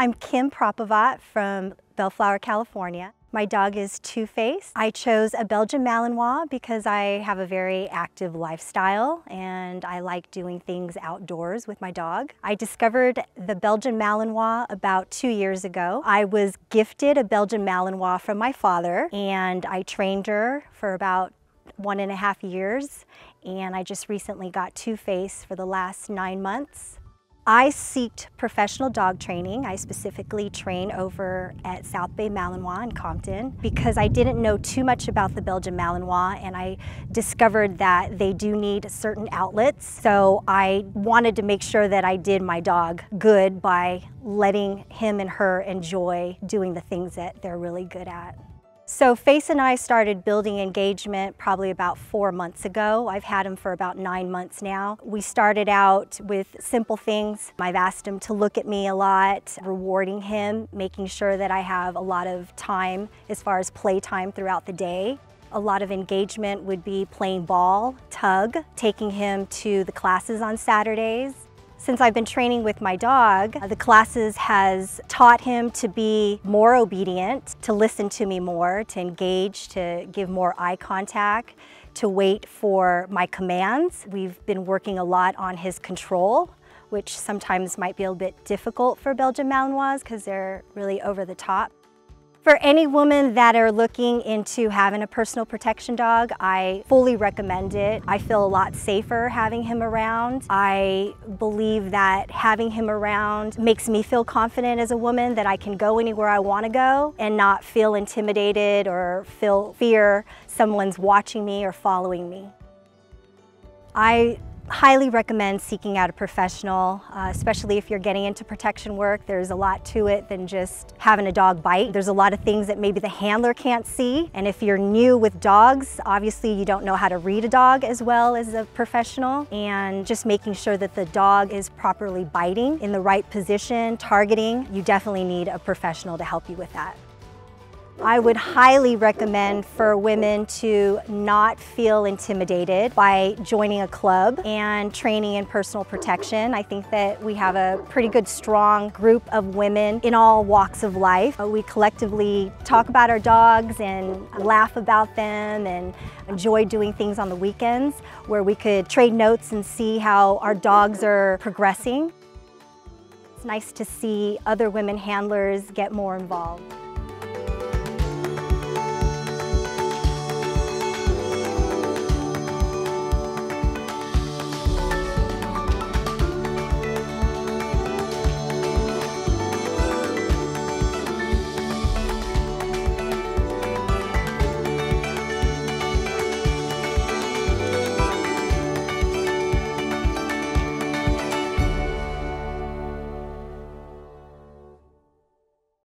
I'm Kim Prapavat from Bellflower, California. My dog is Two-Face. I chose a Belgian Malinois because I have a very active lifestyle and I like doing things outdoors with my dog. I discovered the Belgian Malinois about 2 years ago. I was gifted a Belgian Malinois from my father and I trained her for about 1.5 years, and I just recently got Two-Face for the last 9 months. I seeked professional dog training. I specifically train over at South Bay Malinois in Compton because I didn't know too much about the Belgian Malinois, and I discovered that they do need certain outlets. So I wanted to make sure that I did my dog good by letting him and her enjoy doing the things that they're really good at. So Face and I started building engagement probably about 4 months ago. I've had him for about 9 months now. We started out with simple things. I've asked him to look at me a lot, rewarding him, making sure that I have a lot of time as far as play time throughout the day. A lot of engagement would be playing ball, tug, taking him to the classes on Saturdays. Since I've been training with my dog, the classes has taught him to be more obedient, to listen to me more, to engage, to give more eye contact, to wait for my commands. We've been working a lot on his control, which sometimes might be a bit difficult for Belgian Malinois because they're really over the top. For any women that are looking into having a personal protection dog, I fully recommend it. I feel a lot safer having him around. I believe that having him around makes me feel confident as a woman that I can go anywhere I want to go and not feel intimidated or feel fear someone's watching me or following me. I highly recommend seeking out a professional, especially if you're getting into protection work. There's a lot to it than just having a dog bite. There's a lot of things that maybe the handler can't see. And if you're new with dogs, obviously you don't know how to read a dog as well as a professional. And just making sure that the dog is properly biting in the right position, targeting, you definitely need a professional to help you with that. I would highly recommend for women to not feel intimidated by joining a club and training in personal protection. I think that we have a pretty good, strong group of women in all walks of life. We collectively talk about our dogs and laugh about them and enjoy doing things on the weekends where we could trade notes and see how our dogs are progressing. It's nice to see other women handlers get more involved.